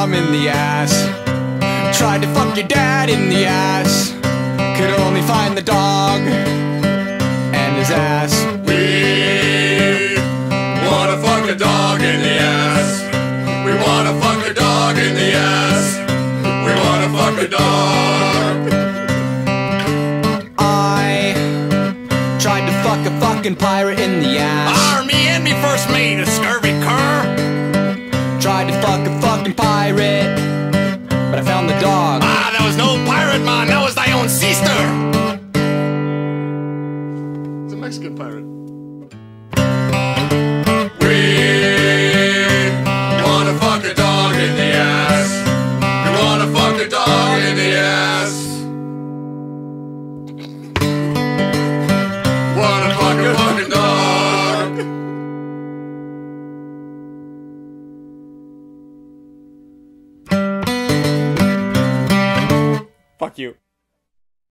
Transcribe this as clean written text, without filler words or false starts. mom in the ass. Tried to fuck your dad in the ass. Could only find the dog and his ass. We wanna fuck a dog in the ass. We wanna fuck a dog in the ass. We wanna fuck a dog. I tried to fuck a fucking pirate in the ass. Army and me first mate, a scurvy cur. Tried to fuck a fucking pirate, but I found the dog. Ah, that was no pirate, man. That was thy own sister. It's a Mexican pirate. We wanna fuck a dog in the ass. We wanna fuck a dog in the ass. Wanna fuck a fucking dog. Fuck you.